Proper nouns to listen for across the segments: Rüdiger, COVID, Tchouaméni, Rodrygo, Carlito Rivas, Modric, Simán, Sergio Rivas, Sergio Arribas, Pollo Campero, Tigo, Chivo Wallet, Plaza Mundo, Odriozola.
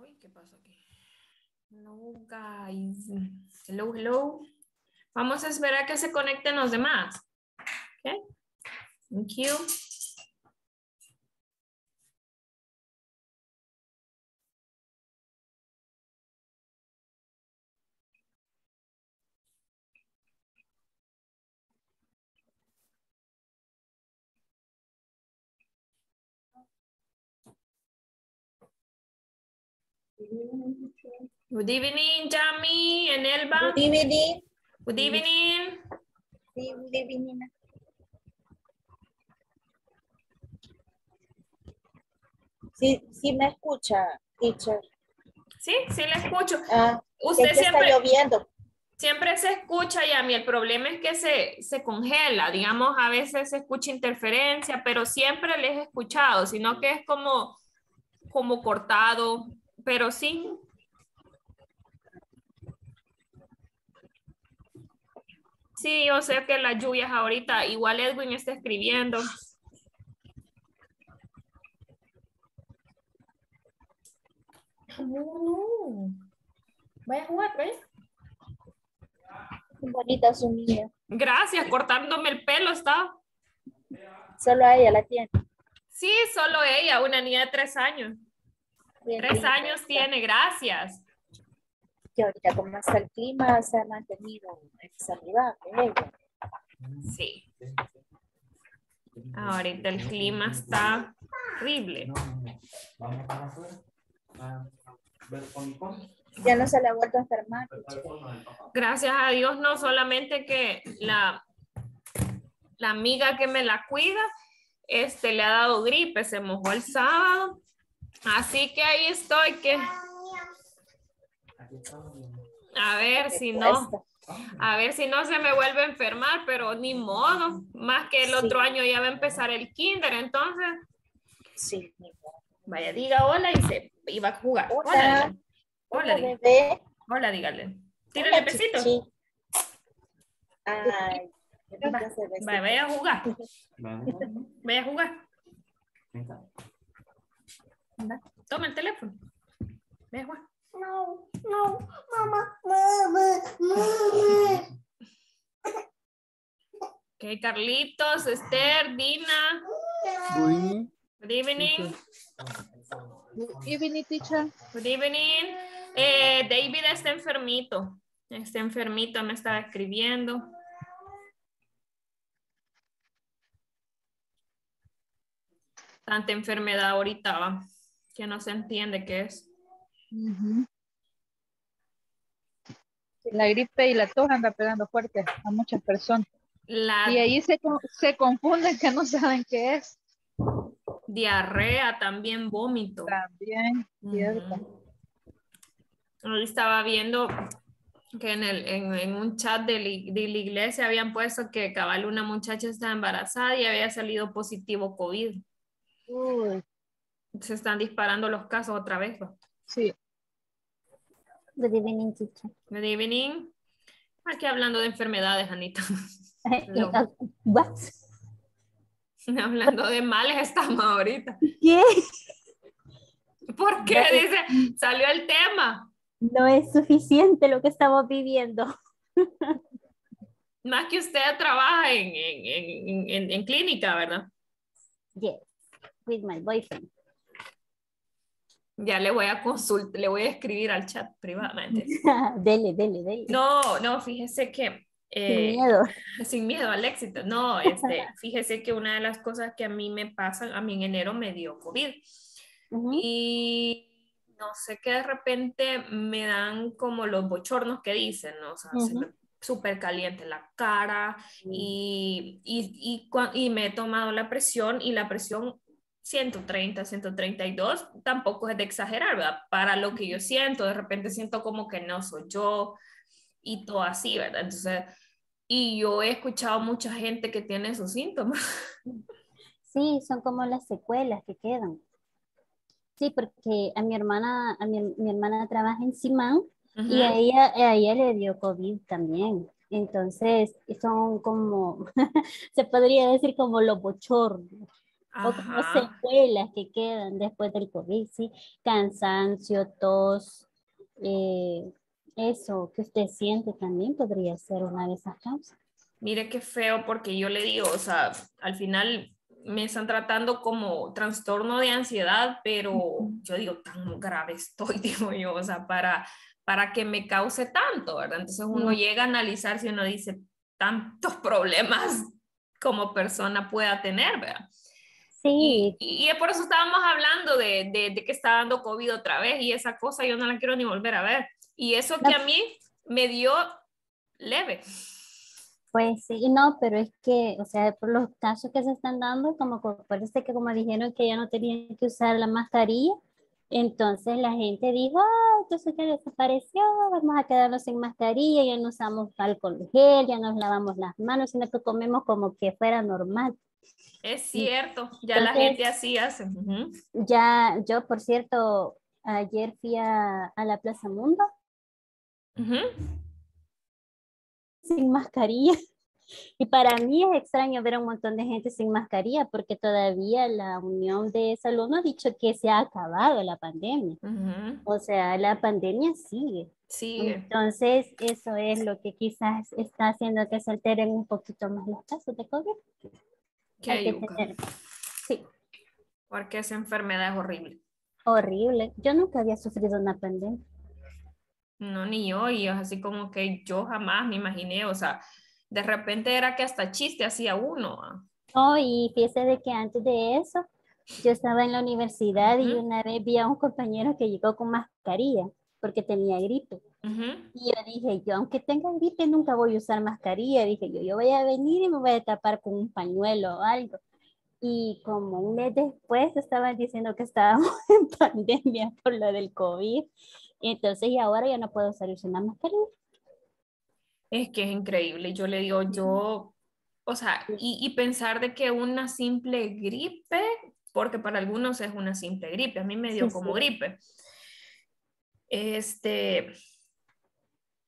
Uy, ¿qué pasa aquí? Hello, guys. Hello, hello. Vamos a esperar a que se conecten los demás. Okay. Thank you. Good evening, Jamie and Elba. Good evening. Good evening. Good evening. Sí, sí me escucha, teacher. Sí, sí le escucho. Usted es que siempre está lloviendo. Siempre se escucha, Yami. El problema es que se congela. Digamos, a veces se escucha interferencia, pero siempre les he escuchado, sino que es como cortado. Pero sí. Sí, yo sé que las lluvias ahorita, igual Edwin está escribiendo. No. Vaya a jugar, ¿ves? Bonita su niña. Gracias, cortándome el pelo, ¿está? Solo ella la tiene. Sí, solo ella, una niña de 3 años. Bien, 3 años tiene, gracias. Que ahorita como está el clima se ha mantenido en saludable. Sí. Ahorita el clima está horrible. Ya no se le ha vuelto a enfermar. Gracias a Dios, no, solamente que la amiga que me la cuida, le ha dado gripe, se mojó el sábado. Así que ahí estoy que... A ver si no se me vuelve a enfermar, pero ni modo, más que el otro año ya va a empezar el kinder, entonces. Sí. Vaya, diga hola y se iba a jugar. Hola. Hola, hola, bebé. Hola, dígale. Tírale besito. Ay, vaya a jugar. Vaya a jugar. Toma el teléfono. Vaya a jugar. No, no, mamá, mamá, mamá. Ok, Carlitos, Esther, Dina. Good evening. Good evening, teacher. Good evening. David está enfermito. Está enfermito, me estaba escribiendo. Tanta enfermedad ahorita, ¿va? Que no se entiende qué es. Uh-huh. La gripe y la tos anda pegando fuerte a muchas personas y ahí se confunden que no saben qué es. Diarrea, también vómito. También, cierto. Uh-huh. Estaba viendo que en un chat de la iglesia habían puesto que cabal una muchacha estaba embarazada y había salido positivo COVID. Uy. Se están disparando los casos otra vez, ¿no? Sí. Good evening, teacher. Good evening. Aquí hablando de enfermedades, Anita. No. What? Hablando de males estamos ahorita. ¿Qué? ¿Por qué? No, dice, salió el tema. No es suficiente lo que estamos viviendo. Más que usted trabaja en clínica, ¿verdad? Yes, with my boyfriend. Ya le voy a consultar, le voy a escribir al chat privadamente. Dele. No, fíjese que... sin miedo. Sin miedo al éxito. No, fíjese que una de las cosas que a mí me pasan, a mí en enero me dio COVID. Uh-huh. Y no sé qué de repente me dan como los bochornos que dicen, ¿no? O sea, uh-huh. Se me súper caliente la cara. Uh-huh. y me he tomado la presión y la presión... 130, 132, tampoco es de exagerar, ¿verdad? Para lo que yo siento, de repente siento como que no soy yo y todo así, ¿verdad? Entonces, y yo he escuchado mucha gente que tiene esos síntomas. Sí, son como las secuelas que quedan. Sí, porque mi hermana trabaja en Simán. Uh-huh. Y a ella le dio COVID también. Entonces, son como, se podría decir como los bochornos. o como secuelas que quedan después del COVID, ¿sí? Cansancio, tos, eso que usted siente también podría ser una de esas causas. Mire qué feo, porque yo le digo, o sea, al final me están tratando como trastorno de ansiedad, pero yo digo, tan grave estoy, digo yo, o sea, para que me cause tanto, ¿verdad? Entonces uno llega a analizar si uno dice tantos problemas como persona pueda tener, ¿verdad? Sí. Y por eso estábamos hablando de que está dando COVID otra vez, y esa cosa yo no la quiero ni volver a ver. Y eso que a mí me dio leve. Pues sí, no, pero es que, o sea, por los casos que se están dando, como parece que como dijeron que ya no tenían que usar la mascarilla, entonces la gente dijo, ah, entonces ya desapareció, vamos a quedarnos sin mascarilla, ya no usamos alcohol gel, ya nos lavamos las manos, sino que comemos como que fuera normal. Es cierto, ya entonces, la gente así hace. Ya, yo por cierto, ayer fui a la Plaza Mundo. Sin mascarilla, y para mí es extraño ver a un montón de gente sin mascarilla, porque todavía la Unión de Salud no ha dicho que se ha acabado la pandemia, o sea, la pandemia sigue. Entonces eso es lo que quizás está haciendo que se alteren un poquito más los casos de COVID. Sí, porque esa enfermedad es horrible. Yo nunca había sufrido una pandemia. No, ni yo, y es así como que yo jamás me imaginé, o sea, de repente era que hasta chiste hacía uno. No, y fíjese de que antes de eso, yo estaba en la universidad y una vez vi a un compañero que llegó con mascarilla, porque tenía gripe. Y yo dije, yo aunque tenga gripe nunca voy a usar mascarilla, dije yo voy a venir y me voy a tapar con un pañuelo o algo. Y como un mes después estaban diciendo que estábamos en pandemia por lo del COVID. Entonces, y ahora ya no puedo usar una mascarilla. Es que es increíble. Yo le digo, yo, o sea, y pensar de que una simple gripe, porque para algunos es una simple gripe, a mí me dio gripe.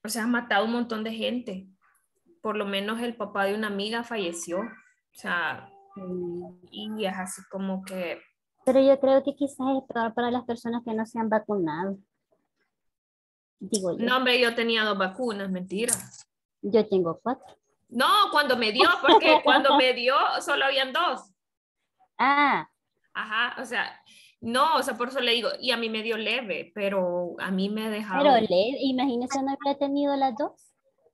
O sea, ha matado un montón de gente. Por lo menos el papá de una amiga falleció. O sea, y es así como que... Pero yo creo que quizás es peor para las personas que no se han vacunado. Digo yo. No, hombre, yo tenía 2 vacunas, mentira. Yo tengo 4. No, cuando me dio, porque cuando me dio solo habían 2. Ah. Ajá, o sea, no, o sea, por eso le digo, y a mí me dio leve, pero a mí me ha dejado... Pero leve, imagínese no hubiera tenido las 2.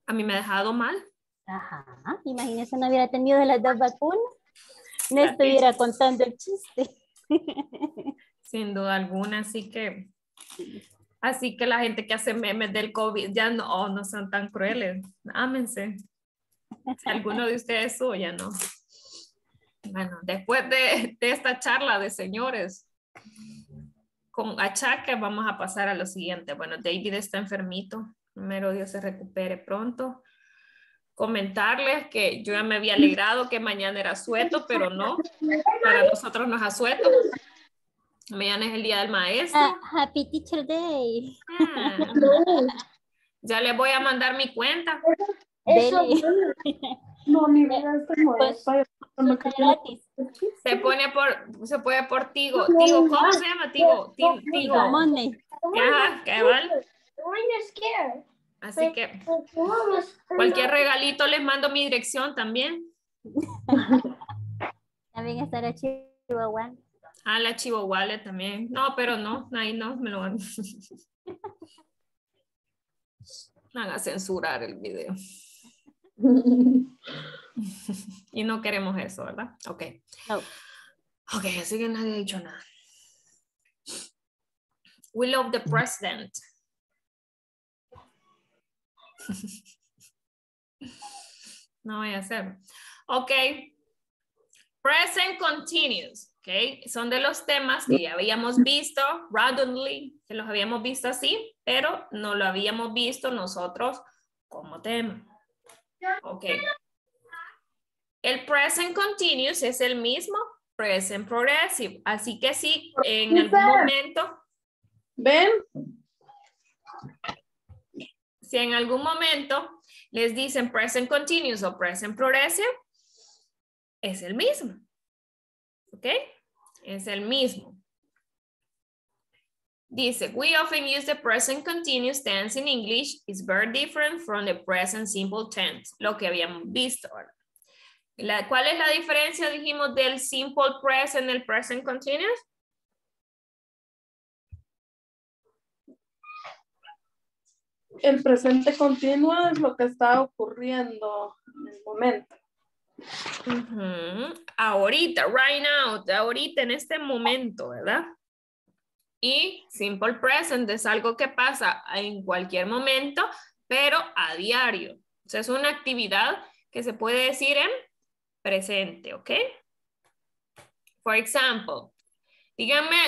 A mí me ha dejado mal. Ajá, imagínese no hubiera tenido las 2 vacunas. No estuviera contando el chiste. Sin duda alguna, así que... Así que la gente que hace memes del COVID ya no son tan crueles. Ámense. Si alguno de ustedes sube, ya no. Bueno, después de esta charla de señores, con achaques vamos a pasar a lo siguiente. Bueno, David está enfermito. Primero Dios se recupere pronto. Comentarles que yo ya me había alegrado que mañana era asueto, pero no. Para nosotros no es asueto. Mañana es el día del maestro. Happy Teacher Day. Ya les voy a mandar mi cuenta. Eso. No, mi vida se pone por Tigo. Tigo, ¿cómo se llama? Tigo. ¿Qué vale? Así que cualquier regalito les mando mi dirección también. También estará Chivo Wallet. Ah, la Chivo Wallet también. No, pero no, ahí no me lo van. Van a censurar el video. Y no queremos eso, ¿verdad? Ok. No. Ok, así que nadie ha dicho nada. We love the president. No voy a hacer. Ok. Present continuous. Okay. Son de los temas que ya habíamos visto randomly, que los habíamos visto así, pero no lo habíamos visto nosotros como tema. Okay. El present continuous es el mismo present progressive, así que sí, en algún momento, ¿ven? Si en algún momento les dicen present continuous o present progressive, es el mismo. ¿Ok? Es el mismo. Dice, we often use the present continuous tense in English. It's very different from the present simple tense. Lo que habíamos visto ahora. ¿Cuál es la diferencia, dijimos, del simple present y el present continuous? El presente continuo es lo que está ocurriendo en el momento. Ahorita, right now, ahorita en este momento, ¿verdad? Y simple present es algo que pasa en cualquier momento, pero a diario. O sea, es una actividad que se puede decir en presente, ¿ok? For example, díganme,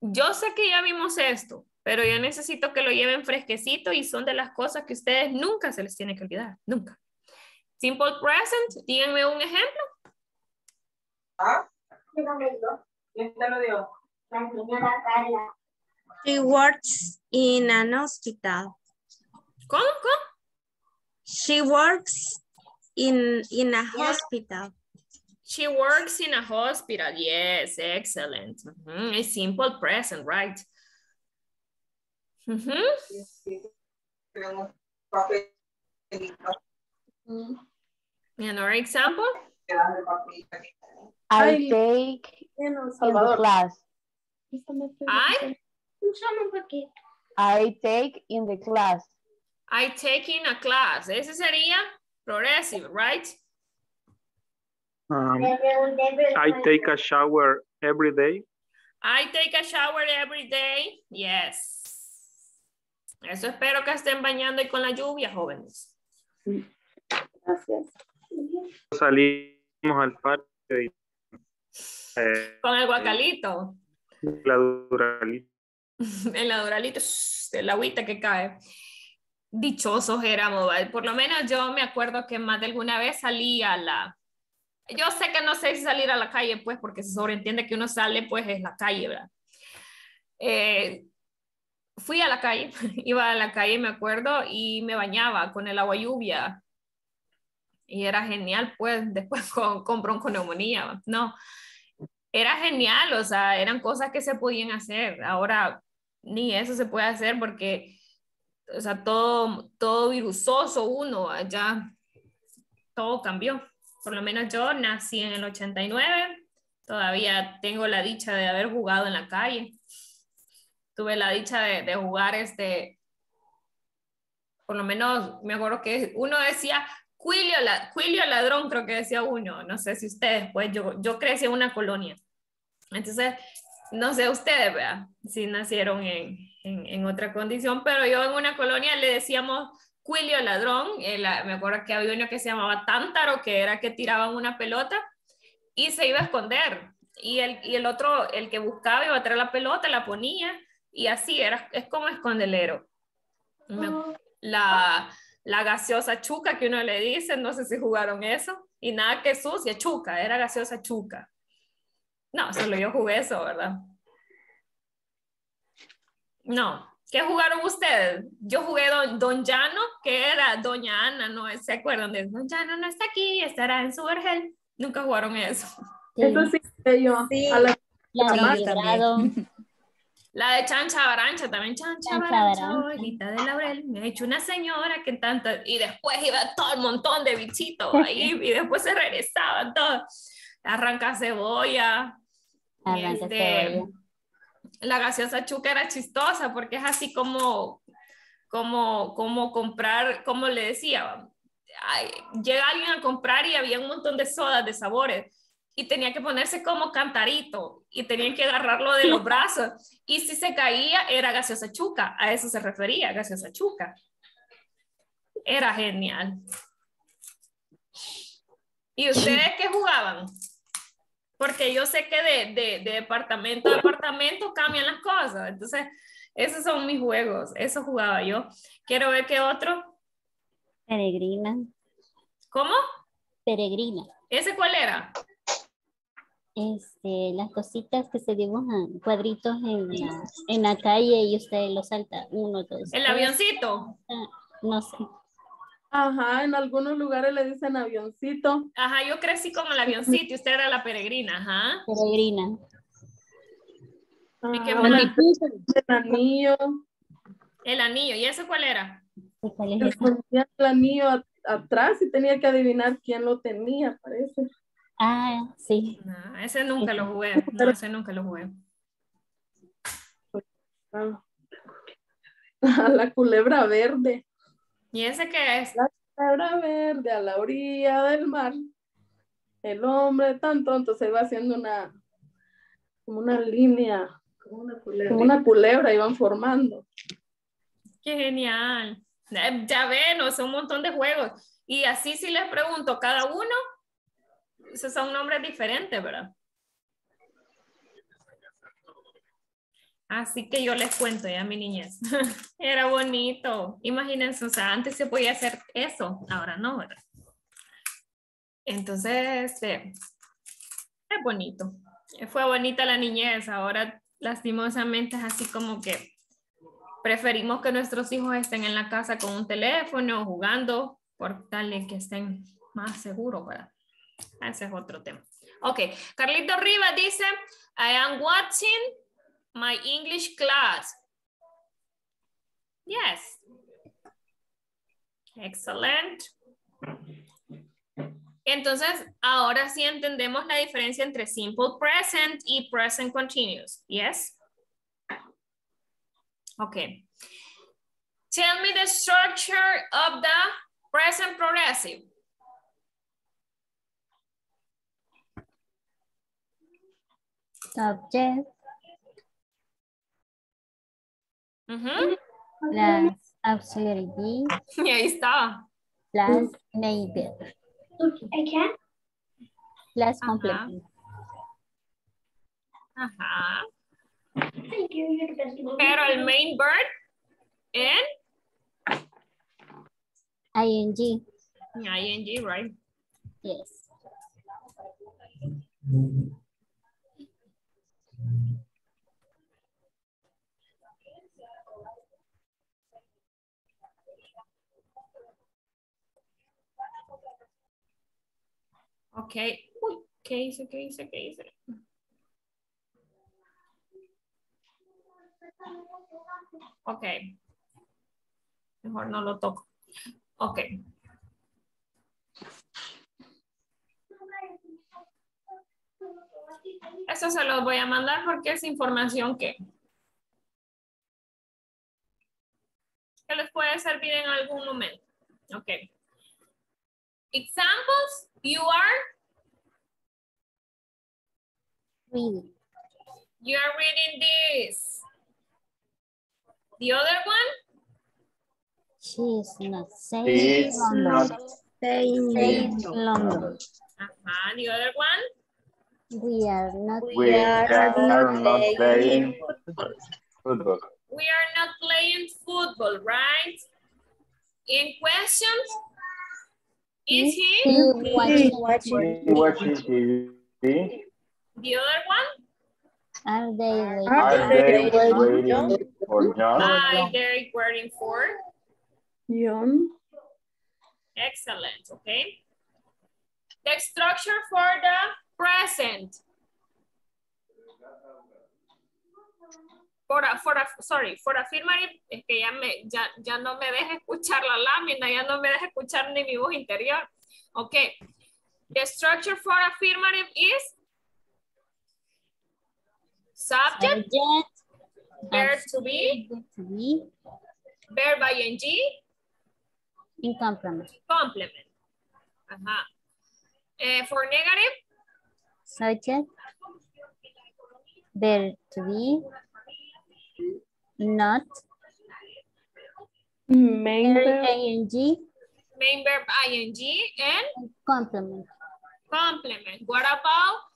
yo sé que ya vimos esto, pero yo necesito que lo lleven fresquecito y son de las cosas que ustedes nunca se les tiene que olvidar, nunca. Simple present, díganme un ejemplo. She works in an hospital. ¿Cómo? She works in a hospital. She works in a hospital. Yes, excellent. A simple present, right? Another example? I take in class. I take in the class. I take in a class. Ese sería progressive, right? I take a shower every day. I take a shower every day. Yes. Eso espero que estén bañando y con la lluvia, jóvenes. Gracias. Salimos al parque y, con el guacalito. La Duralito. En la Duralito, el agüita que cae. Dichosos éramos, por lo menos yo me acuerdo que más de alguna vez salí a la... Yo sé que no sé si salir a la calle, pues, porque se sobreentiende que uno sale, pues, es la calle, ¿verdad? Fui a la calle, iba a la calle, me acuerdo, y me bañaba con el agua lluvia. Y era genial, pues, después con bronconeumonía, ¿no? Era genial, o sea, eran cosas que se podían hacer. Ahora ni eso se puede hacer porque, o sea, todo virusoso uno, ya todo cambió. Por lo menos yo nací en el 89, todavía tengo la dicha de haber jugado en la calle. Tuve la dicha de jugar, por lo menos me acuerdo que uno decía, Cuilio ladrón, creo que decía uno, no sé si ustedes, pues yo crecí en una colonia. Entonces, no sé ustedes, ¿verdad? Si nacieron en otra condición, pero yo en una colonia le decíamos Cuilio ladrón, me acuerdo que había uno que se llamaba Tántaro, que era que tiraban una pelota y se iba a esconder. Y el otro, el que buscaba, iba a traer la pelota, la ponía. Y así era, es como escondelero. La gaseosa chuca que uno le dice, no sé si jugaron eso. Y nada que sucia, chuca, era gaseosa chuca. No, solo yo jugué eso, ¿verdad? No. ¿Qué jugaron ustedes? Yo jugué Don Llano, que era Doña Ana, ¿no? ¿Se acuerdan de Don Llano? No está aquí, estará en su vergel. Nunca jugaron eso. Sí. Eso sí, yo. Sí. A la de chancha barancha también, chancha barancha, hojita de laurel, me ha hecho una señora que tanto, y después iba todo el montón de bichitos ahí, y después se regresaban todos, arranca cebolla, cebolla. La gaseosa chuca era chistosa, porque es así como comprar, como le decía, ay, llega alguien a comprar y había un montón de sodas de sabores, y tenía que ponerse como cantarito, y tenían que agarrarlo de los brazos, y si se caía, era gaseosa chuca, a eso se refería, gaseosa chuca. Era genial. ¿Y ustedes qué jugaban? Porque yo sé que de departamento a departamento cambian las cosas, entonces, esos son mis juegos, eso jugaba yo. Quiero ver qué otro. Peregrina. ¿Cómo? Peregrina. ¿Ese cuál era? Las cositas que se dibujan, cuadritos en la calle y usted lo salta, uno, dos. ¿El avioncito? No sé. Ajá, en algunos lugares le dicen avioncito. Ajá, yo crecí como el avioncito y usted era la peregrina, ajá. Peregrina. ¿Y qué más? El anillo. El anillo, ¿y eso cuál era? Le ponía el anillo atrás y tenía que adivinar quién lo tenía, parece. Ah, sí. No, ese nunca lo jugué, no, ese nunca lo jugué. A la culebra verde. ¿Y ese qué es? La culebra verde a la orilla del mar. El hombre tan tonto se va haciendo una línea, como una culebra iban formando. ¡Qué genial! Ya ven, o sea, un montón de juegos. Y así si les pregunto, cada uno, esos son nombres diferentes, ¿verdad? Así que yo les cuento ya mi niñez. Era bonito. Imagínense, o sea, antes se podía hacer eso, ahora no, ¿verdad? Entonces, es bonito. Fue bonita la niñez. Ahora, lastimosamente, es así como que preferimos que nuestros hijos estén en la casa con un teléfono, jugando, por tal de que estén más seguros, ¿verdad? Ese es otro tema. Ok, Carlito Rivas dice, I am watching my English class. Yes. Excellent. Entonces, ahora sí entendemos la diferencia entre simple present y present continuous. Yes. Okay. Tell me the structure of the present progressive. Subject. Uh-huh. Plus auxiliary. Y ahí está. Plus needed. Okay. Plus complement. Ajá. Pero el main verb en ing. Ing, right? Yes. Ok, uy, ¿qué hice? Ok, mejor no lo toco. Ok. Eso se los voy a mandar porque es información que les puede servir en algún momento. Ok. Examples. You are reading. You are reading this. The other one? She's not saying London. Uh-huh. The other one? We are not playing football. We are not playing football, right? In questions? Is he watching TV? The other one? Are they waiting for John? Excellent, okay. The structure for the present. For affirmative, es que ya no me deja escuchar la lámina, ya no me deja escuchar ni mi voz interior. Ok. The structure for affirmative is subject, verb to be, verb ing, in complement. Complement. Ajá. For negative, subject, verb to be, not, main verb ing, and complement. What about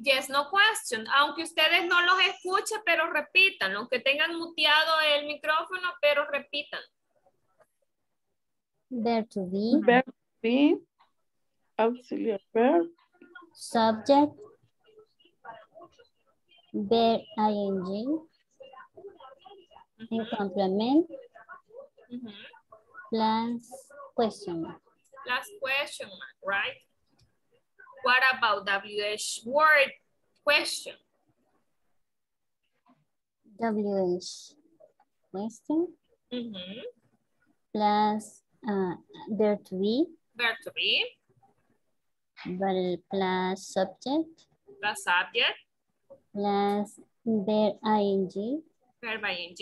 yes, no question? Aunque ustedes no los escuchen, pero repitan. Aunque tengan muteado el micrófono, pero repitan. Verb to be, auxiliary verb, subject, verb ing, en complement, plus question mark. Last question mark, right? What about WH word question? WH question. Mm-hmm. Plus there to be. There to be. But plus subject. Plus subject. Plus verb ing. Verb ing.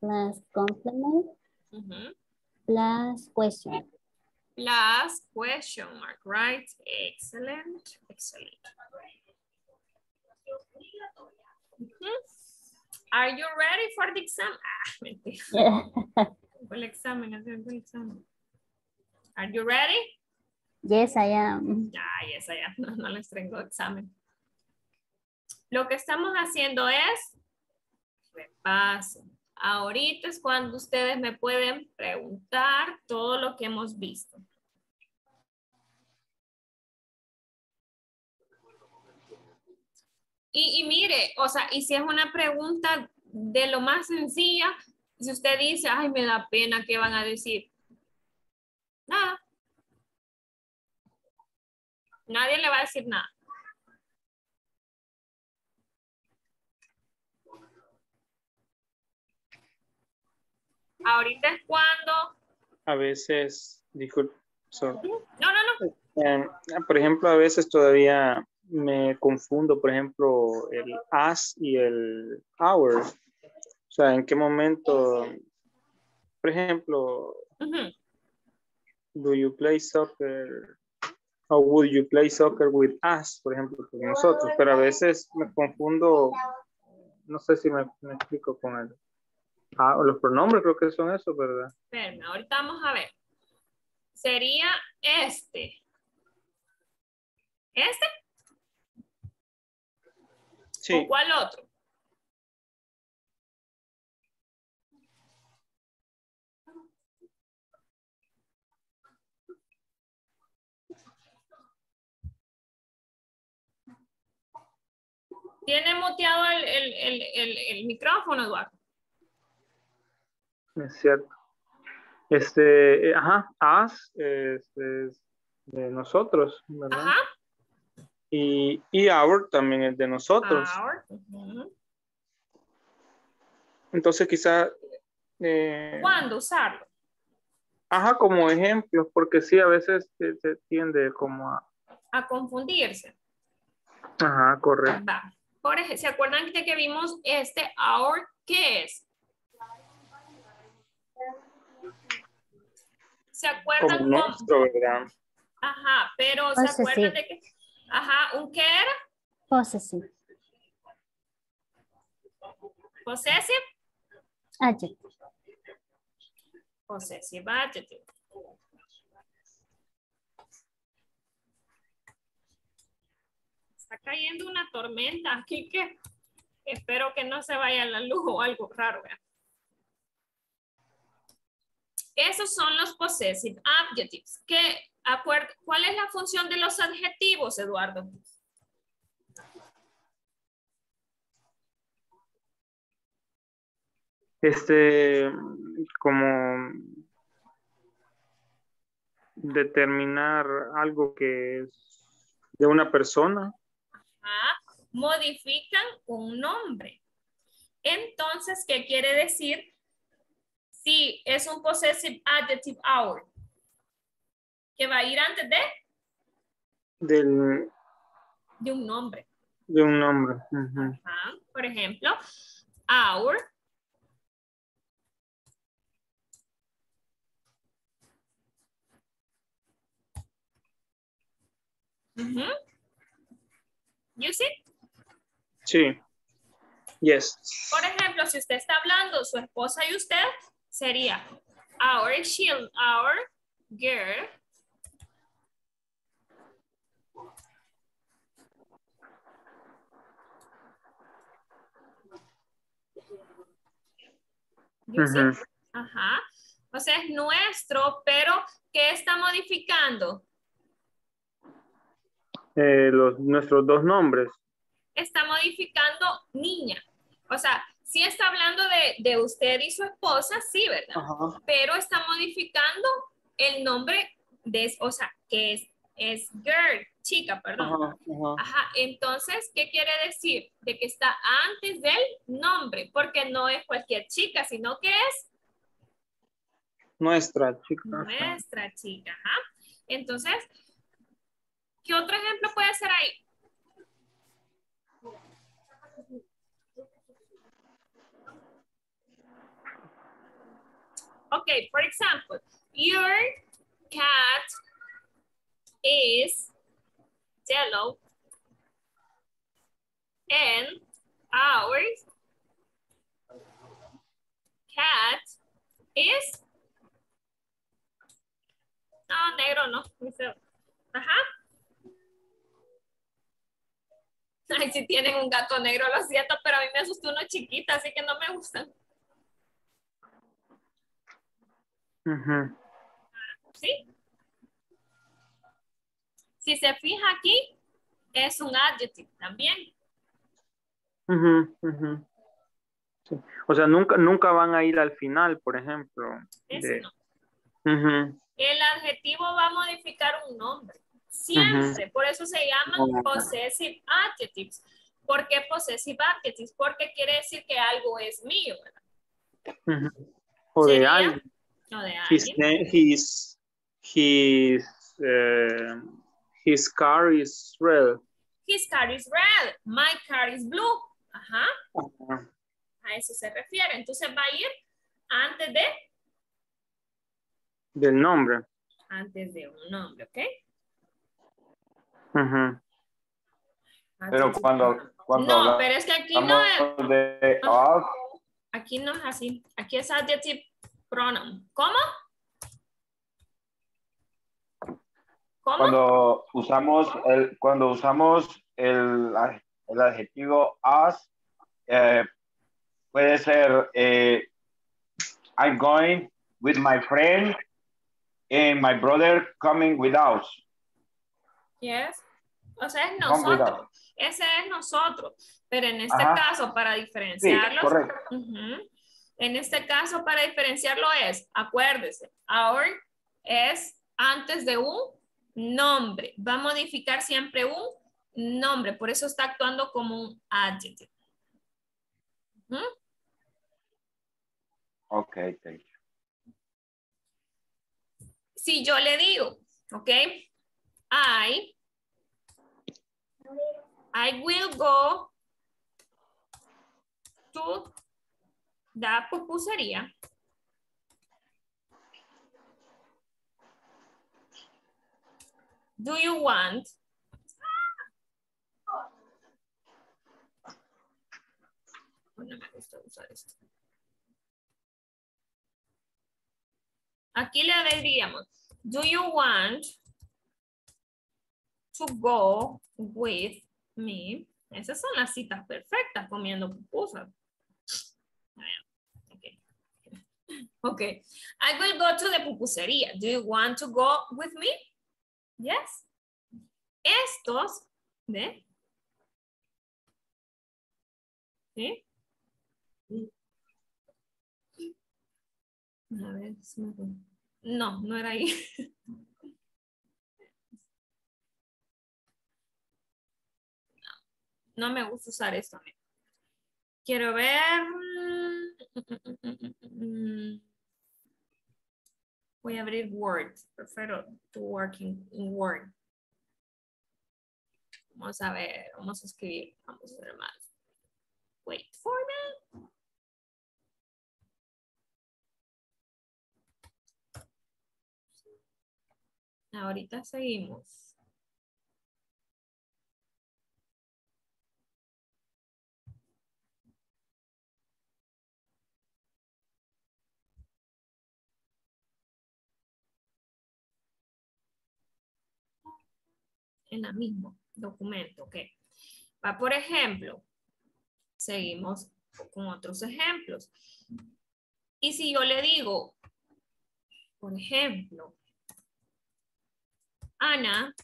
Plus complement. Mm-hmm. Plus question. Plus question mark, right? Excellent, excellent. Mm-hmm. Are you ready for the exam? Ah, mentira. Are you ready? Yes, I am. Ah, yes, I am. No, no les traigo examen. Lo que estamos haciendo es repaso. Ahorita es cuando ustedes me pueden preguntar todo lo que hemos visto. Y mire, o sea, y si es una pregunta de lo más sencilla, si usted dice, ay, me da pena, ¿qué van a decir? Nada. Nadie le va a decir nada. Ahorita es cuando... A veces, disculpe. Sorry. No, no, no. Por ejemplo, a veces todavía me confundo, por ejemplo, el as y el our. O sea, ¿en qué momento? Por ejemplo, do you play soccer? O would you play soccer with us? Por ejemplo, con nosotros. Pero a veces me confundo, no sé si me explico con él. Ah, los pronombres creo que son esos, ¿verdad? Espérame, ahorita vamos a ver. Sería este. ¿Este? Sí. ¿O cuál otro? ¿Tiene muteado el micrófono, Eduardo? Es cierto. Ajá, as es de nosotros, ¿verdad? Ajá. Y our también es de nosotros. Our. Uh-huh. Entonces quizá... ¿Cuándo usarlo? Ajá, como ejemplos, porque sí, a veces se tiende como a... A confundirse. Ajá, correcto. Va. Por ejemplo, ¿se acuerdan de que vimos este our qué es? ¿Se acuerdan? Como nuestro, ¿verdad? Ajá, pero ¿se acuerdan de que? Ajá, ¿un qué era? Possessive. Possessive. Adjective. Possessive adjective. Está cayendo una tormenta aquí que espero que no se vaya la luz o algo raro, ¿verdad? Esos son los possessive adjectives. ¿Cuál es la función de los adjetivos, Eduardo? Como determinar algo que es de una persona. Ajá. Modifican un nombre. Entonces, ¿qué quiere decir? Sí, es un possessive adjective our. ¿Qué va a ir antes de? De un nombre. De un nombre. Uh-huh. Ajá. Por ejemplo, our you see? Sí. Yes. Por ejemplo, si usted está hablando, su esposa y usted... Sería our girl Ajá. O sea, es nuestro, pero ¿qué está modificando? Nuestros dos nombres. Está modificando niña. O sea, sí está hablando de usted y su esposa, sí, ¿verdad? Ajá. Pero está modificando el nombre de, o sea, que es girl, chica, perdón. Ajá, ajá. Ajá, entonces, ¿qué quiere decir? De que está antes del nombre, porque no es cualquier chica, sino que es nuestra chica. Nuestra chica, ajá. Entonces, ¿qué otro ejemplo puede ser ahí? Okay, for example, your cat is yellow and our cat is... No, negro no. Ajá. Ay, si tienen un gato negro, lo siento, pero a mí me asustó uno chiquito, así que no me gustan. Uh-huh. ¿Sí? Si se fija aquí, es un adjetivo también. Uh-huh, uh-huh. Sí. O sea, nunca van a ir al final, por ejemplo. De... No. Uh-huh. El adjetivo va a modificar un nombre. Siempre. Uh-huh. Por eso se llaman possessive adjectives. ¿Por qué possessive adjectives? Porque quiere decir que algo es mío, ¿verdad? Uh-huh. O de algo. No, de alguien. His car is red. His car is red. My car is blue. Ajá. Uh-huh. A eso se refiere. Entonces va a ir antes de... Del nombre. Antes de un nombre, ¿ok? Uh-huh. Pero cuando... No, pero es que aquí no es... De of... Aquí no es así. Aquí es adjetivo. Pronoun. ¿Cómo? Cuando usamos el adjetivo as, puede ser I'm going with my friend and my brother coming with us. Yes. O sea, es nosotros. Ese es nosotros. Pero en este Ajá. caso, para diferenciarlos. Sí, correcto. Uh-huh. En este caso, para diferenciarlo es, acuérdese, our es antes de un nombre. Va a modificar siempre un nombre. Por eso está actuando como un adjetivo. ¿Mm? Ok, thank you. Si yo le digo, ok, I will go to da pupusería. Do you want? No me gusta usar esto. Aquí le diríamos, do you want to go with me? Esas son las citas perfectas comiendo pupusas. Okay, I will go to the pupusería. Do you want to go with me? Yes. Estos, ¿ve? ¿Sí? A ver, no, no era ahí. No me gusta usar esto. Quiero ver. Voy a abrir Word. Prefiero to work in Word. Vamos a ver. Vamos a escribir. Vamos a hacer más. Wait for me. Ahorita seguimos. En el mismo documento, ok. Va, por ejemplo, seguimos con otros ejemplos. Y si yo le digo, por ejemplo, Ana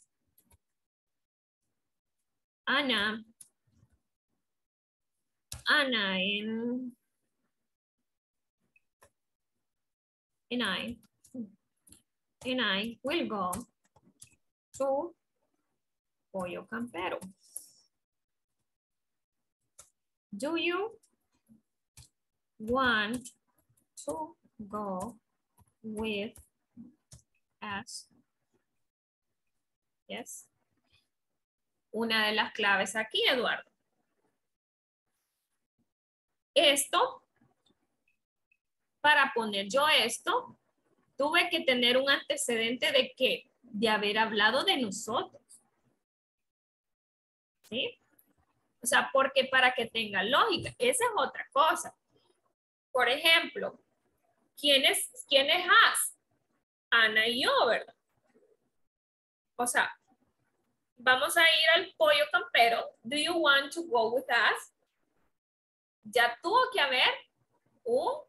and I and I will go to Pollo Campero. Do you want to go with us? Yes. Una de las claves aquí, Eduardo. Esto, para poner yo esto, tuve que tener un antecedente de qué, de haber hablado de nosotros. ¿Sí? O sea, porque para que tenga lógica, esa es otra cosa. Por ejemplo, ¿quién es has? Ana y yo, ¿verdad? O sea, vamos a ir al Pollo Campero. Do you want to go with us? Ya tuvo que haber un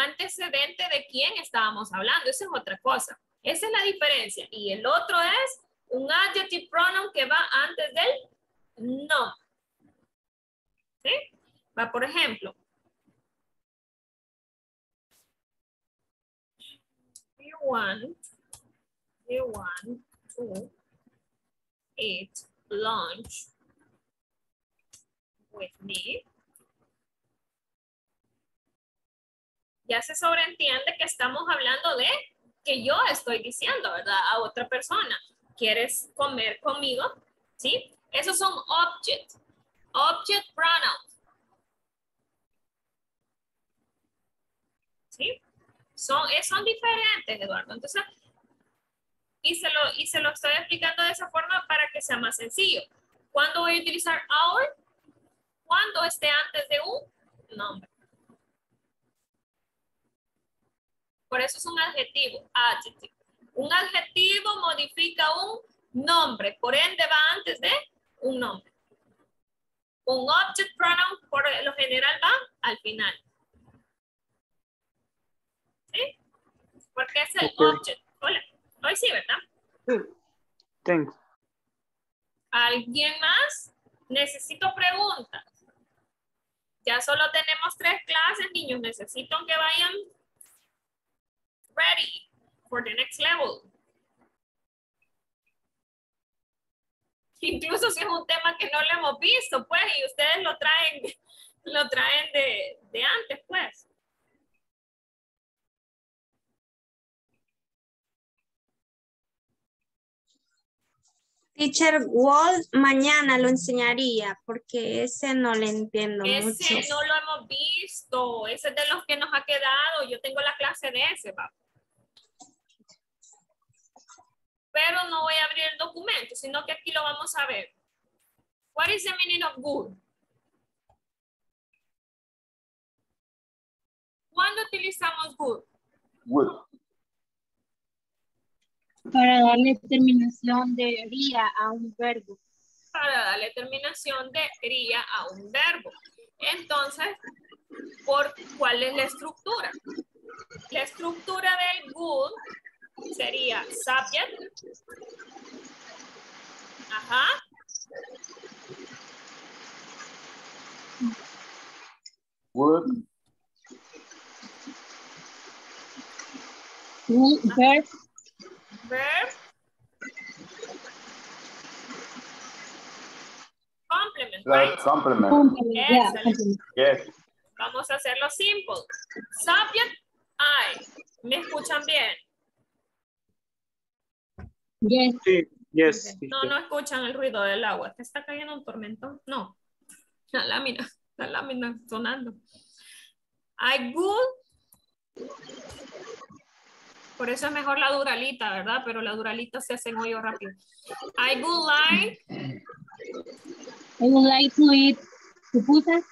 antecedente de quién estábamos hablando. Esa es otra cosa. Esa es la diferencia. Y el otro es un adjective pronoun que va antes del no. ¿Sí? Va, por ejemplo. You want to eat lunch with me. Ya se sobreentiende que estamos hablando de que yo estoy diciendo, ¿verdad? A otra persona. ¿Quieres comer conmigo? ¿Sí? Esos son object pronouns. ¿Sí? Son diferentes, Eduardo. Entonces, y se lo estoy explicando de esa forma para que sea más sencillo. ¿Cuándo voy a utilizar our? Cuando esté antes de un nombre. Por eso es un adjetivo. Adjetivo. Un adjetivo modifica un nombre, por ende va antes de un nombre. Un object pronoun por lo general va al final. ¿Sí? Porque es el object. Hola, hoy sí, ¿verdad? Sí. Thanks. ¿Alguien más? Necesito preguntas. Ya solo tenemos 3 clases, niños. Necesito que vayan ready for the next level. Incluso si es un tema que no lo hemos visto, pues, y ustedes lo traen de antes, pues. Teacher Wall, mañana lo enseñaría, porque ese no le entiendo mucho. Ese no lo hemos visto. Ese es de los que nos ha quedado. Yo tengo la clase de ese, papá. Pero no voy a abrir el documento, sino que aquí lo vamos a ver. What is the meaning of good? ¿Cuándo utilizamos good? Good. Para darle terminación de -ría a un verbo. Para darle terminación de -ría a un verbo. Entonces, ¿cuál es la estructura? La estructura del good sería subject. Ajá. Would. Verb. Complement. Right? Complement. Yeah, complement. Yes. Vamos a hacerlo simple. Subject, I. ¿Me escuchan bien? Yes. Sí, yes. No escuchan el ruido del agua. ¿Te está cayendo un tormentón? No. La lámina sonando. I would. Por eso es mejor la duralita, ¿verdad? Pero la duralita se hace muy rápido. I would like to eat pupusas.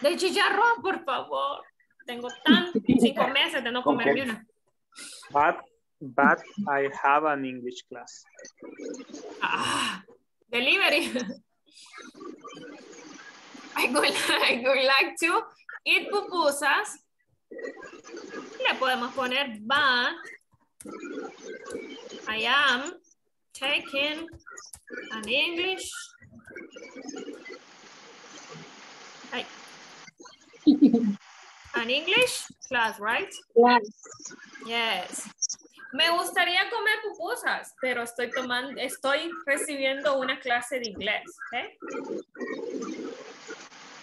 De chicharrón, por favor. Tengo tantos 5 meses de no comer ni una. But I have an English class. Ah, delivery. I would like to eat pupusas. Le podemos poner but I am taking an English An English class, right? Yes. Yes. Me gustaría comer pupusas, pero estoy recibiendo una clase de inglés. ¿Eh?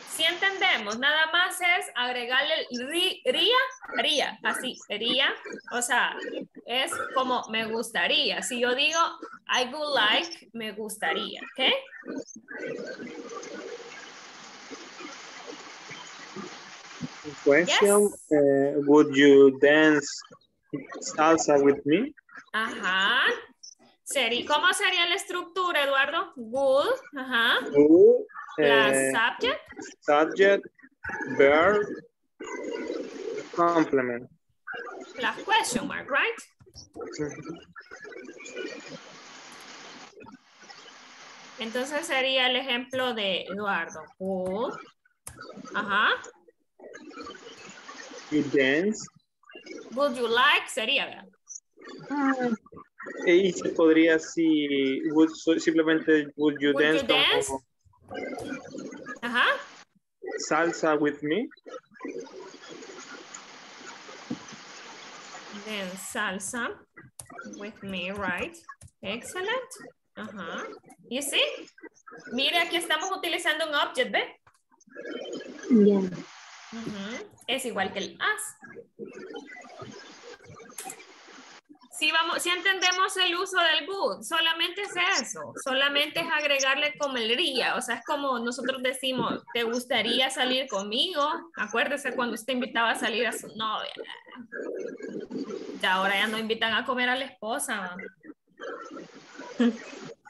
Si entendemos, nada más es agregarle el ría, así, ría. O sea, es como me gustaría. Si yo digo, I would like, me gustaría, ¿ok? Question, yes. Would you dance salsa with me? Ajá. ¿Cómo sería la estructura, Eduardo? Would, ajá. Would, la subject. Subject, verb, complement. La question mark, right? Entonces sería el ejemplo de Eduardo. Would, ajá. You dance. Would you like? Sería, ¿verdad? Y se podría si would, simplemente would you dance? Ajá. Salsa with me. Then salsa with me, right? Excellent. Ajá. You see? Mire, aquí estamos utilizando un object, ¿ve? Yeah. Uh-huh. Es igual que el as. Si entendemos el uso del would, solamente es eso. Solamente es agregarle como el ría. O sea, es como nosotros decimos, ¿te gustaría salir conmigo? Acuérdese cuando usted invitaba a salir a su novia. Y ahora ya no invitan a comer a la esposa.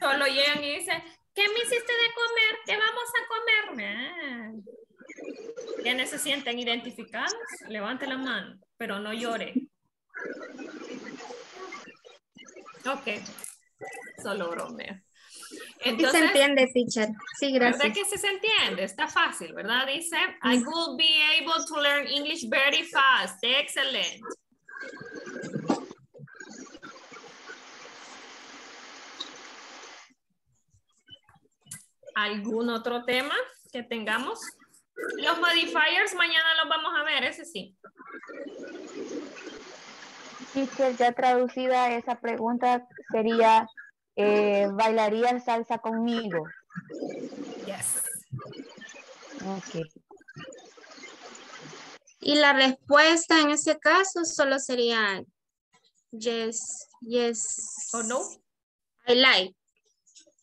Solo llegan y dicen, ¿qué me hiciste de comer? ¿Qué vamos a comer? Ah. ¿Quiénes se sienten identificados? Levante la mano, pero no llore. Ok. Solo bromeo. Entonces, se entiende, teacher. Sí, gracias. ¿Verdad que se entiende? Está fácil, ¿verdad? Dice, I will be able to learn English very fast. Excellent. ¿Algún otro tema que tengamos? Los modifiers mañana los vamos a ver, ese sí. Teacher, ya traducida esa pregunta sería, ¿bailaría salsa conmigo? Yes. Ok. Y la respuesta en ese caso solo sería yes, yes. ¿O no? I like.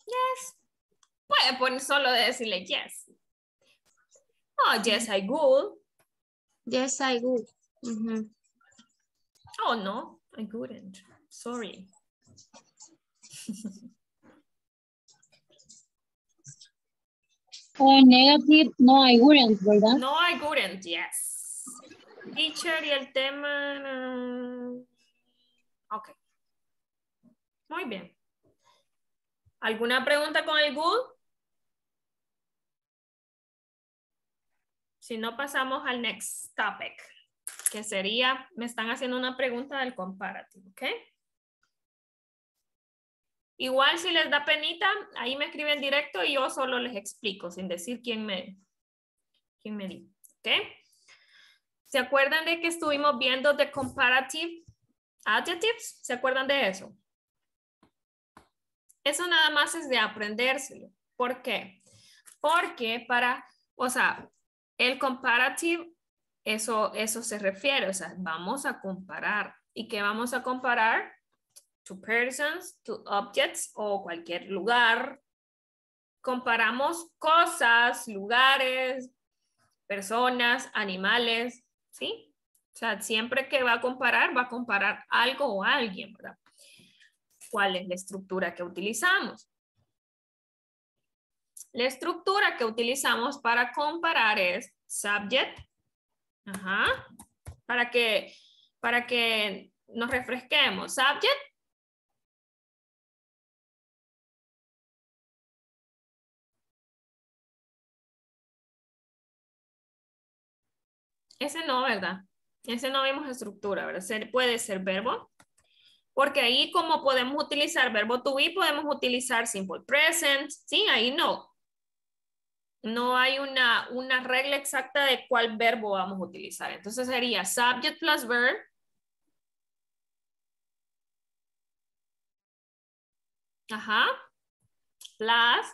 Yes. Puede poner solo de decirle yes. Oh, yes, I would. Yes, I would. Mm-hmm. Oh, no, I couldn't. Sorry. Oh, negative. No, I wouldn't, ¿verdad? No, I wouldn't, yes. Teacher, y el tema... Ok. Muy bien. ¿Alguna pregunta con el would? Si no, pasamos al next topic, que sería, me están haciendo una pregunta del comparativo, ¿ok? Igual si les da penita, ahí me escriben directo y yo solo les explico, sin decir quién me dijo, ¿ok? ¿Se acuerdan de que estuvimos viendo the comparative adjectives? ¿Se acuerdan de eso? Eso nada más es de aprendérselo. ¿Por qué? Porque para, o sea, el comparative, eso se refiere, o sea, vamos a comparar. ¿Y qué vamos a comparar? To persons, to objects o cualquier lugar. Comparamos cosas, lugares, personas, animales, ¿sí? O sea, siempre que va a comparar algo o alguien, ¿verdad? ¿Cuál es la estructura que utilizamos? La estructura que utilizamos para comparar es subject. Ajá. Para que nos refresquemos. Subject. Ese no, ¿verdad? Ese no vemos estructura, ¿verdad? Puede ser verbo. Porque ahí como podemos utilizar verbo to be, podemos utilizar simple present. Sí, ahí no. no hay una regla exacta de cuál verbo vamos a utilizar. Entonces sería subject plus verb. Ajá. Plus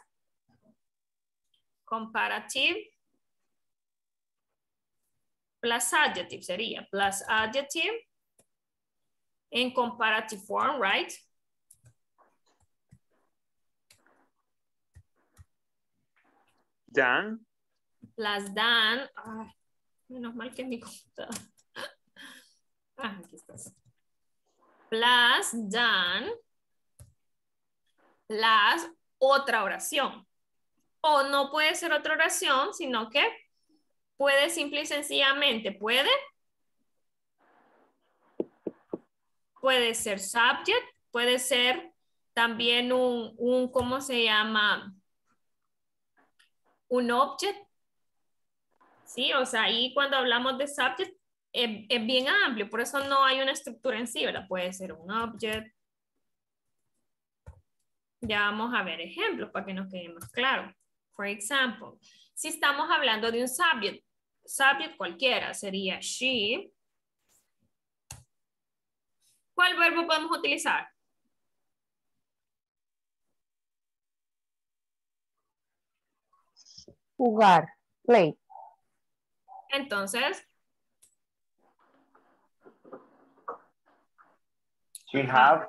comparative plus adjective sería. Plus adjective in comparative form, right? Dan. Plus dan. Ay, menos mal que es mi computadora. Ah, aquí estás. Plus dan. Plus otra oración. O no puede ser otra oración, sino que puede simple y sencillamente. Puede ser subject. Puede ser también un ¿cómo se llama? Un object, sí, o sea, ahí cuando hablamos de subject es bien amplio, por eso no hay una estructura en sí, ¿verdad? Puede ser un object. Ya vamos a ver ejemplos para que nos quede más claro. For example, si estamos hablando de un subject cualquiera, sería she. ¿Cuál verbo podemos utilizar? Jugar, play. Entonces. We have.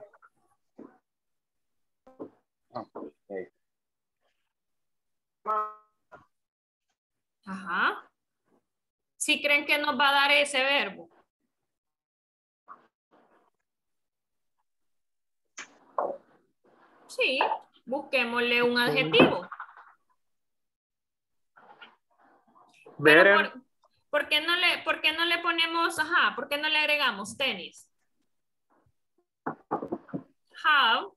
Okay. Ajá. ¿Sí creen que nos va a dar ese verbo? Sí, busquémosle un adjetivo. Pero ¿por qué no le ponemos, ajá, por qué no le agregamos tenis? How,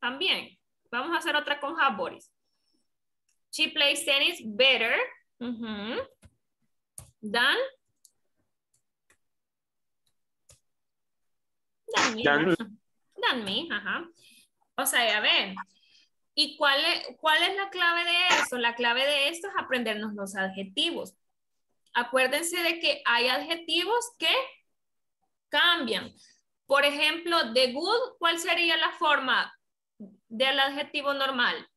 también. Vamos a hacer otra con how, Boris. She plays tennis better than me, ajá. O sea, ya ven. ¿Y cuál es la clave de eso? La clave de esto es aprendernos los adjetivos. Acuérdense de que hay adjetivos que cambian. Por ejemplo, the good, ¿cuál sería la forma del adjetivo normal?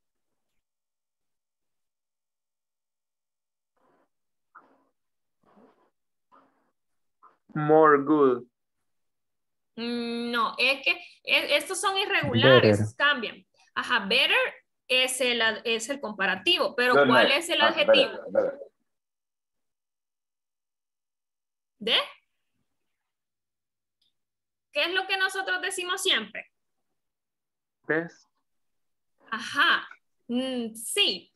More good. No, es que estos son irregulares, better. Cambian. Ajá, better es el comparativo, pero no, ¿cuál es el adjetivo? Better. ¿De? ¿Qué es lo que nosotros decimos siempre? Best. Ajá, sí,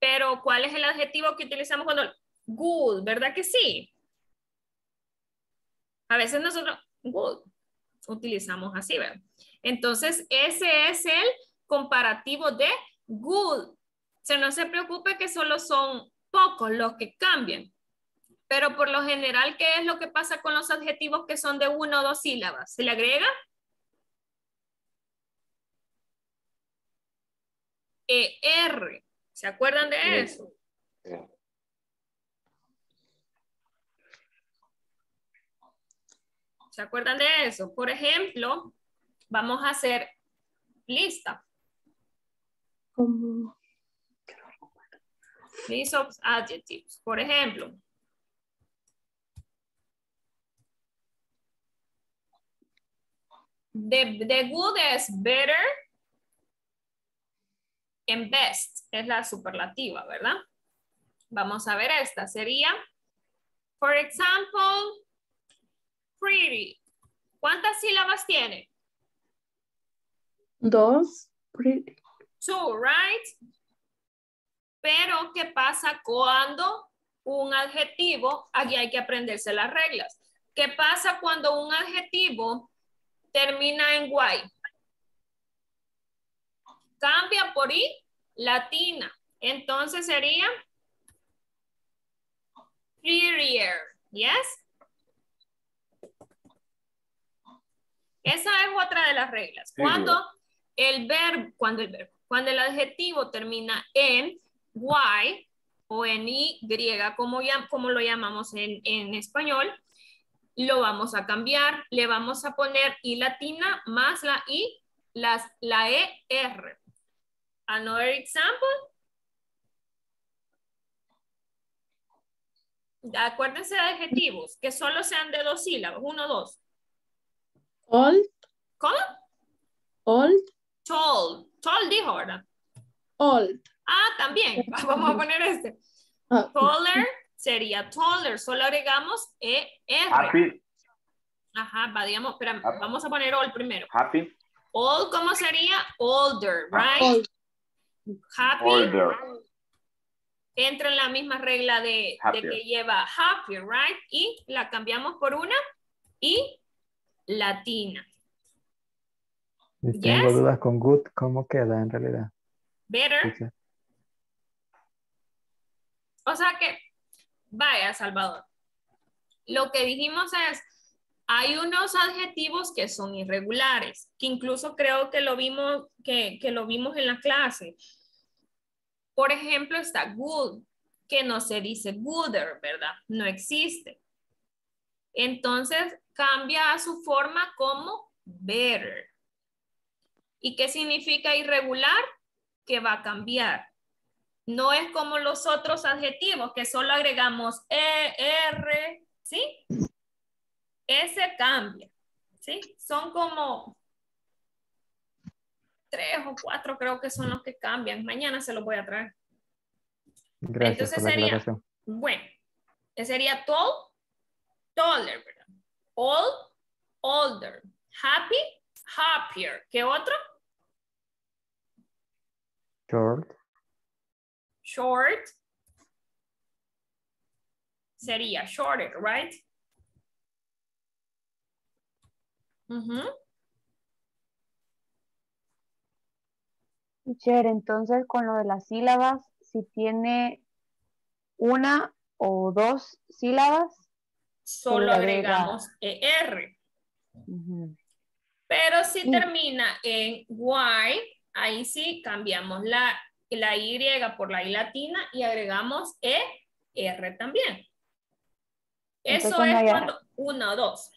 pero ¿cuál es el adjetivo que utilizamos cuando? Good, ¿verdad que sí? A veces nosotros, good, utilizamos así, ¿verdad? Entonces, ese es el comparativo de good. O sea, no se preocupe que solo son pocos los que cambian. Pero por lo general, ¿qué es lo que pasa con los adjetivos que son de 1 o 2 sílabas? ¿Se le agrega? ER. ¿Se acuerdan de eso? ¿Se acuerdan de eso? Por ejemplo... Vamos a hacer lista. List of adjectives. Por ejemplo. The good es better and best. Es la superlativa, ¿verdad? Vamos a ver esta. Sería, por ejemplo, pretty. ¿Cuántas sílabas tiene? 2. 2, right? Pero, ¿qué pasa cuando un adjetivo, aquí hay que aprenderse las reglas. ¿Qué pasa cuando un adjetivo termina en y? Cambia por i latina. Entonces sería prettier, yes? Esa es otra de las reglas. Cuando el adjetivo termina en, Y o en Y, como lo llamamos en español, lo vamos a cambiar. Le vamos a poner I latina más la I, la ER. Another example. Acuérdense de adjetivos, que solo sean de dos sílabas, 1, 2. Old. ¿Cómo? Old. Tall. Tall dijo, ¿verdad? Old. Ah, también. Vamos a poner este. Taller sería taller. Solo agregamos ER. Happy. Ajá, digamos, espera, vamos a poner old primero. Happy. Old, ¿cómo sería? Older, right? Old. Happy. Older. Entra en la misma regla de que lleva happy, right? Y la cambiamos por una y latina. Y tengo dudas con good, ¿cómo queda en realidad? Better. Sí. O sea que, vaya, Salvador, lo que dijimos es, hay unos adjetivos que son irregulares, que incluso creo que lo vimos, que lo vimos en la clase. Por ejemplo, está good, que no se dice gooder, ¿verdad? No existe. Entonces, cambia a su forma como better. ¿Y qué significa irregular? Que va a cambiar. No es como los otros adjetivos, que solo agregamos ER, ¿sí? Ese cambia, ¿sí? Son como 3 o 4 creo que son los que cambian. Mañana se los voy a traer. Gracias. Entonces sería, bueno, sería tall, taller, ¿verdad? Old, older. Happy, happier. ¿Qué otro? Short. Short. Sería shorter, right? Uh-huh. Entonces con lo de las sílabas, si tiene 1 o 2 sílabas, solo agregamos ER. Uh-huh. Pero si termina en Y, ahí sí cambiamos la Y por la I latina y agregamos ER también. Entonces, eso es cuando 1 o 2.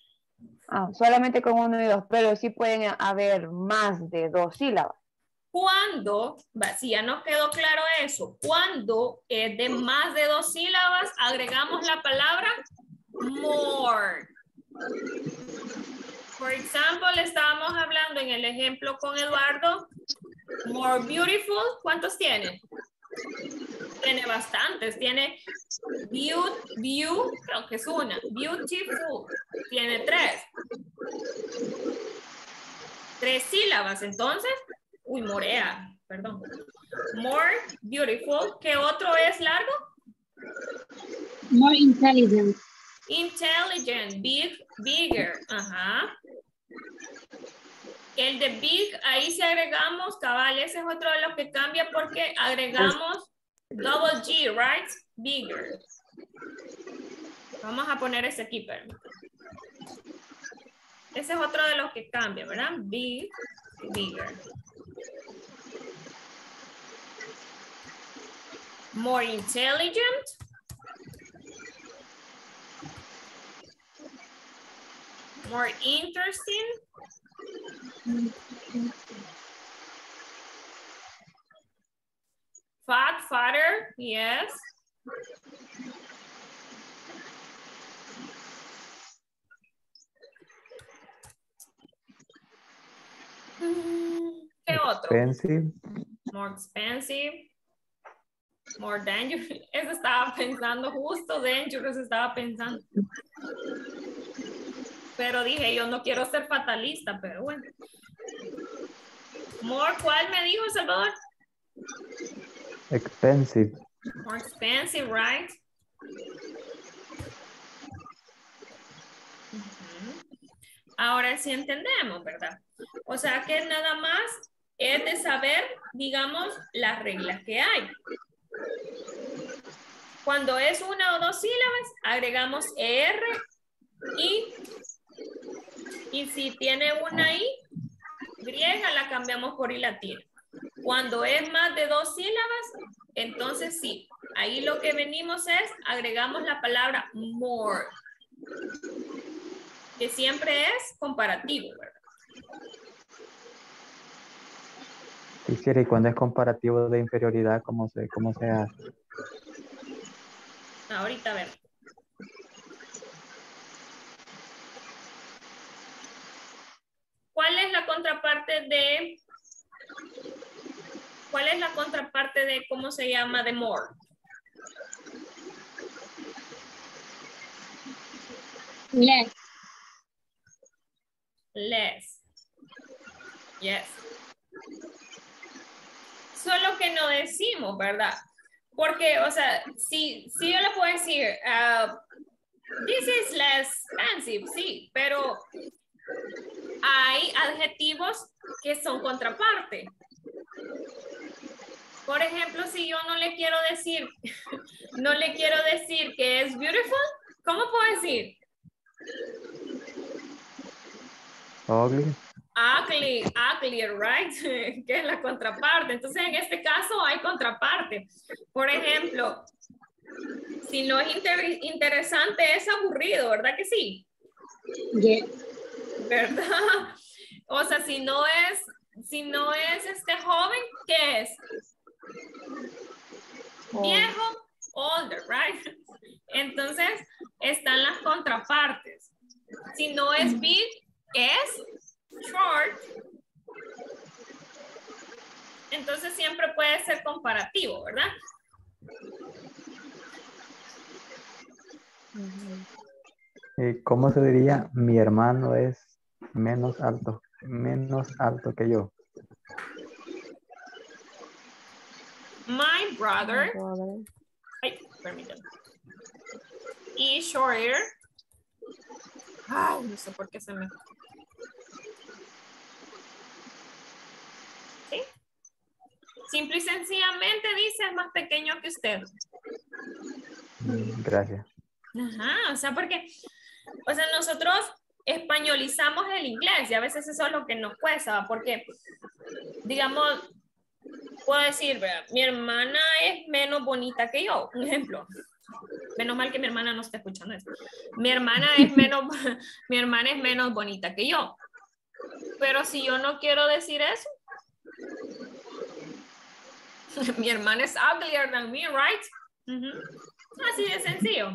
Ah, solamente con 1 y 2, pero sí pueden haber más de 2 sílabas. Cuando, si ya nos quedó claro eso, cuando es de más de 2 sílabas, agregamos la palabra more. Por ejemplo, estábamos hablando en el ejemplo con Eduardo, more beautiful, ¿cuántos tiene? Tiene bastantes, tiene view, creo que es una, beautiful, tiene 3 sílabas, entonces... Uy, morea, perdón. More beautiful. ¿Qué otro es largo? More intelligent. Intelligent, bigger. Ajá. El de big, ahí si agregamos, cabal, ese es otro de los que cambia porque agregamos double G, right? Bigger. Vamos a poner ese aquí, perdón. Ese es otro de los que cambia, ¿verdad? Bigger. More intelligent. More interesting. Father, yes. ¿Qué otro? Expensive. More expensive. More dangerous. Eso estaba pensando, justo dangerous estaba pensando. Pero dije, yo no quiero ser fatalista, pero bueno. More, ¿cuál me dijo, Salvador? Expensive. More expensive, right? Ahora sí entendemos, ¿verdad? O sea que nada más es de saber, digamos, las reglas que hay. Cuando es 1 o 2 sílabas, agregamos ER y si tiene una I griega, la cambiamos por I latina. Cuando es más de 2 sílabas, Entonces, sí, ahí lo que venimos es, agregamos la palabra more, que siempre es comparativo, ¿verdad? Quisiera, y cuando es comparativo de inferioridad, ¿cómo se hace? Ahorita a ver. ¿Cuál es la contraparte de cómo se llama de more? Less. Less. Yes. Solo que no decimos, ¿verdad? Porque, o sea, si yo le puedo decir, this is less expensive, sí, pero hay adjetivos que son contraparte. Por ejemplo, si yo no le quiero decir que es beautiful, ¿cómo puedo decir? Ugly. Ugly, right? Que es la contraparte. Entonces, en este caso hay contraparte. Por ejemplo, si no es interesante, es aburrido, ¿verdad que sí? Yeah. ¿Verdad? O sea, si no es este joven, ¿qué es? Oh. Viejo, older, right? Entonces, están las contrapartes. Si no es big, ¿qué es? Short. Entonces siempre puede ser comparativo, ¿verdad? ¿Cómo se diría? Mi hermano es menos alto que yo. My brother. Ay, permítame. Is shorter. Ay, no sé por qué se me... Simple y sencillamente dice, es más pequeño que usted. Gracias. Ajá, o sea, porque, o sea, nosotros españolizamos el inglés y a veces eso es lo que nos cuesta, porque, digamos, puedo decir, ¿verdad? Mi hermana es menos bonita que yo, un ejemplo. Menos mal que mi hermana no está escuchando eso. Mi hermana es menos bonita que yo. Pero si yo no quiero decir eso, mi hermana es uglier than me, right? Así de sencillo.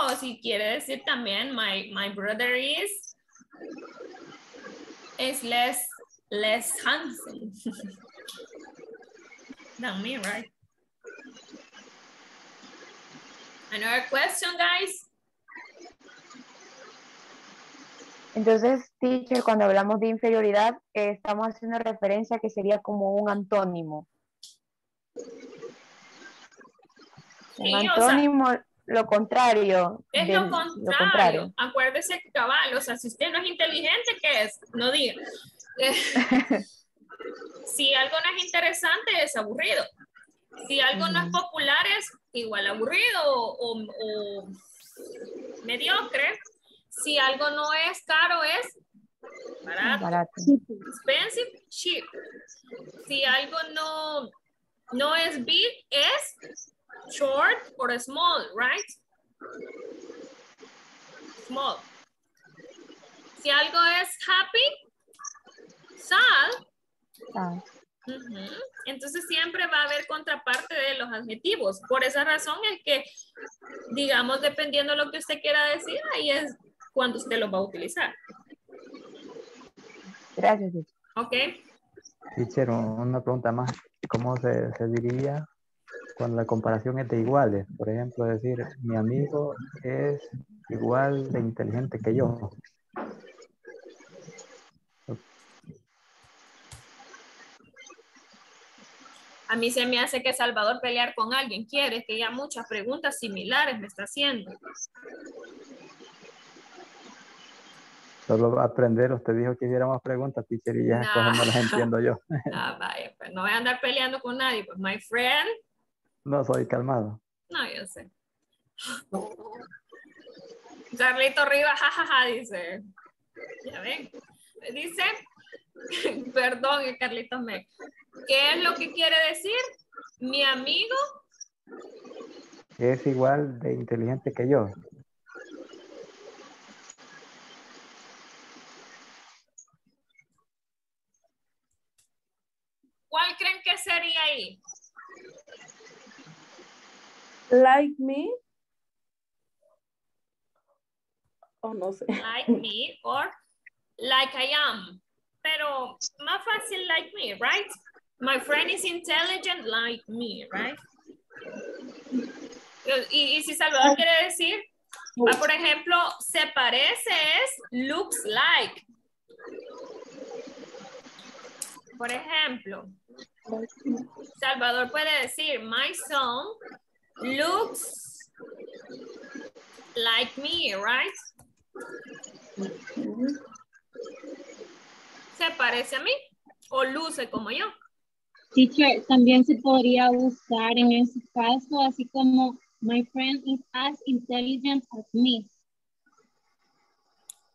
O si quiere decir también, my brother is less handsome than me, right? Another question, guys. Entonces, teacher, cuando hablamos de inferioridad, estamos haciendo referencia que sería como un antónimo. Un antónimo, o sea, lo contrario. Es lo contrario. Acuérdese, cabal, o sea, si usted no es inteligente, ¿qué es? No diga. Si algo no es interesante, es aburrido. Si algo no es popular, es igual aburrido o mediocre. Si algo no es caro, es barato. Expensive, cheap. Si algo no es big, es short or small, right? Small. Si algo es happy, sad. Entonces siempre va a haber contraparte de los adjetivos. Por esa razón es que, digamos, dependiendo de lo que usted quiera decir, ahí es cuando usted lo va a utilizar. Gracias. Ok. Teacher, una pregunta más. ¿Cómo se diría cuando la comparación es de iguales? Por ejemplo, decir, mi amigo es igual de inteligente que yo. A mí se me hace que Salvador pelear con alguien quiere, que ya muchas preguntas similares me está haciendo. Solo aprender, usted dijo que hiciéramos preguntas, teacher, y ya no las entiendo yo. Ah, vaya, pues no voy a andar peleando con nadie, pues, my friend. No, soy calmado. No, yo sé. Carlito Rivas, jajaja, dice. Ya ven. Dice, Perdón, Carlitos May. ¿Qué es lo que quiere decir? Mi amigo es igual de inteligente que yo. ¿Cuál creen que sería ahí? Like me. O no sé. Like me or like I am. Pero más fácil like me, right? My friend is intelligent like me, right? Y si Salvador quiere decir, por ejemplo, se parece es looks like. Por ejemplo, Salvador puede decir, my son looks like me, right? ¿Se parece a mí o luce como yo? Teacher, también se podría usar en ese caso, así como my friend is as intelligent as me.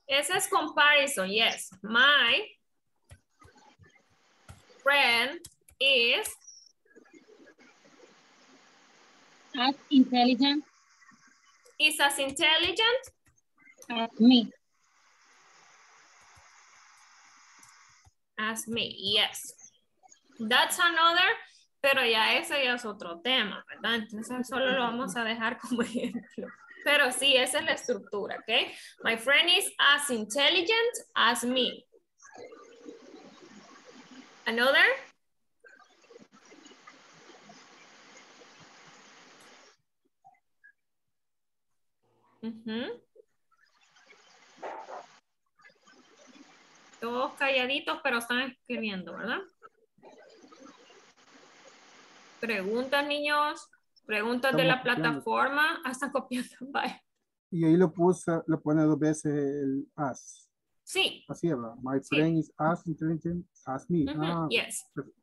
Esa es comparison, yes. My friend is as intelligent. Is as intelligent as me. As me, yes. That's another, pero ya ese ya es otro tema, ¿verdad? Entonces solo lo vamos a dejar como ejemplo. Pero sí, esa es la estructura, ¿ok? My friend is as intelligent as me. Another. Todos calladitos, pero están escribiendo, ¿verdad? Preguntas, niños. Preguntas de la plataforma. Están copiando. Bye. Y ahí lo puse, lo pone dos veces el as. Sí. Así es, ¿verdad? My friend is as intelligent as me. Yes. Perfecto.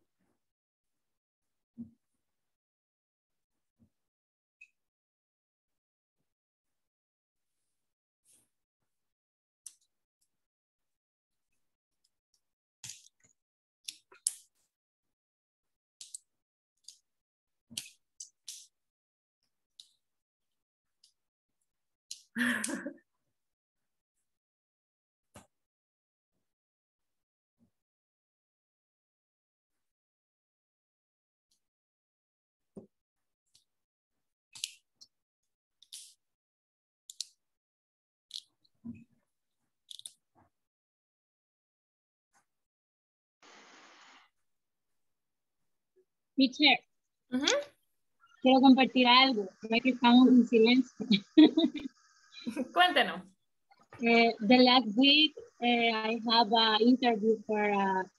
Teacher, quiero compartir algo, ya que estamos en silencio. Cuéntanos. The last week I have an interview for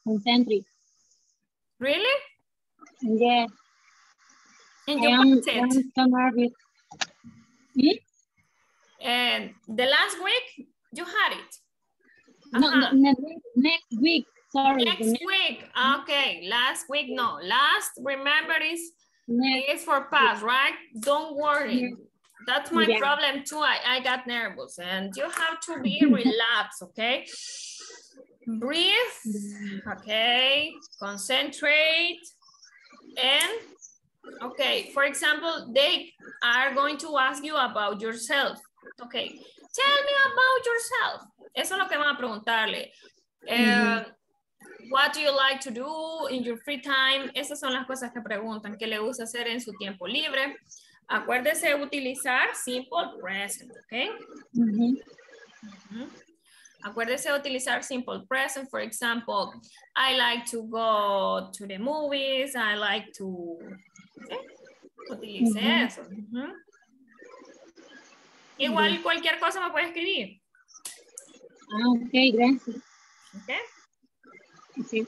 Concentric. Really? Yeah. And you passed it? I'm so nervous. And the last week you had it? No, next week, sorry. Next week, okay. Last week, no. Last, remember, is for past, right? Don't worry. That's my problem too. I got nervous and you have to be relaxed, okay? Breathe, okay? Concentrate and, okay, for example, they are going to ask you about yourself, okay? Tell me about yourself. Eso es lo que van a preguntarle. What do you like to do in your free time? Esas son las cosas que preguntan, que le gusta hacer en su tiempo libre. Acuérdese utilizar simple present, ¿ok? Acuérdese utilizar simple present. For example, I like to go to the movies. I like to... ¿okay? Utilice eso. Igual cualquier cosa me puede escribir. Ok, gracias. ¿Ok? Sí.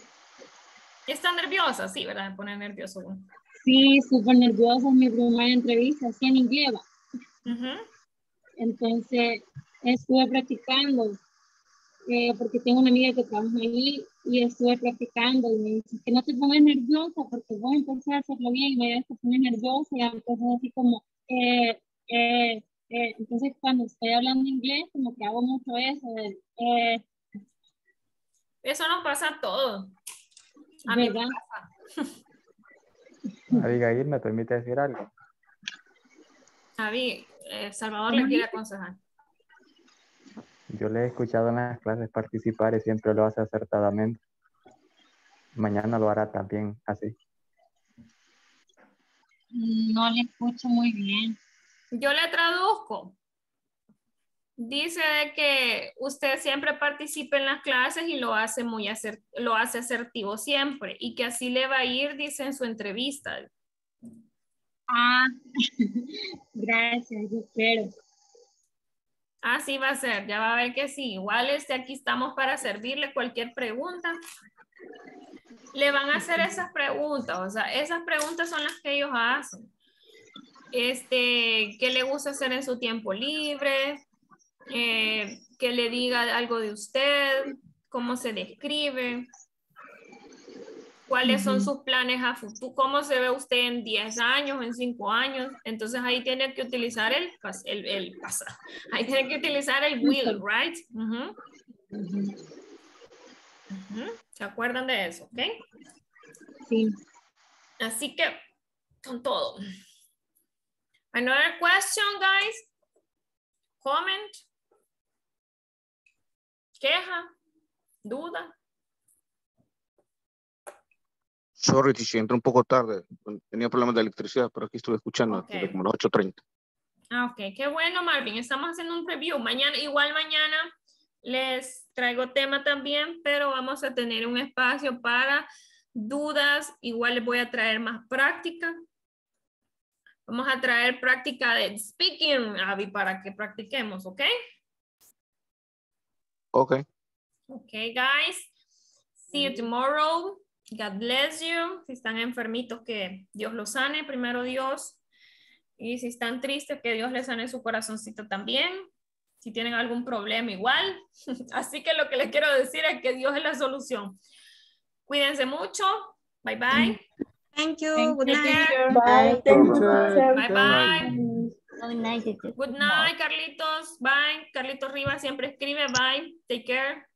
¿Están nerviosas? Sí, ¿verdad? Me pone nervioso. Sí, súper nerviosa, es mi primera entrevista, así en inglés. Entonces, estuve practicando, porque tengo una amiga que trabaja ahí, y estuve practicando, y me dice que no te pongas nerviosa, porque voy a empezar a hacerlo bien, y me voy a poner nerviosa, y entonces así como, entonces cuando estoy hablando inglés, como que hago mucho eso, Eso nos pasa a todos. A mí me pasa. Abigail, ¿me permite decir algo? Abigail, Salvador le quiere aconsejar. Yo le he escuchado en las clases participar y siempre lo hace acertadamente. Mañana lo hará también así. No le escucho muy bien. Yo le traduzco. Dice que usted siempre participa en las clases y lo hace muy asertivo siempre. Y que así le va a ir, dice, en su entrevista. Ah, gracias, yo espero. Así va a ser, ya va a ver que sí. Igual aquí estamos para servirle cualquier pregunta. Le van a hacer esas preguntas, o sea, esas preguntas son las que ellos hacen. ¿Qué le gusta hacer en su tiempo libre? Que le diga algo de usted, cómo se describe, cuáles son sus planes a futuro, cómo se ve usted en 10 años, en 5 años. Entonces ahí tiene que utilizar ahí tiene que utilizar el will, right? ¿Se acuerdan de eso? ¿Ok? Sí. Así que con todo. Another question, guys. Comment. Queja. Duda. Sorry, teacher, entré un poco tarde. Tenía problemas de electricidad, pero aquí estuve escuchando desde como las 8:30. Ah, ok. Qué bueno, Marvin. Estamos haciendo un review. Mañana, igual mañana les traigo tema también, pero vamos a tener un espacio para dudas. Igual les voy a traer más práctica. Vamos a traer práctica de speaking, Abby, para que practiquemos, ¿ok? Ok. Ok, guys. See you tomorrow. God bless you. Si están enfermitos, que Dios los sane, primero Dios. Y si están tristes, que Dios les sane su corazoncito también. Si tienen algún problema, igual. Así que lo que les quiero decir es que Dios es la solución. Cuídense mucho. Bye, bye. Thank you. Good night. Bye. Bye, bye. Good night, Carlitos. Bye. Carlitos Rivas siempre escribe. Bye. Take care.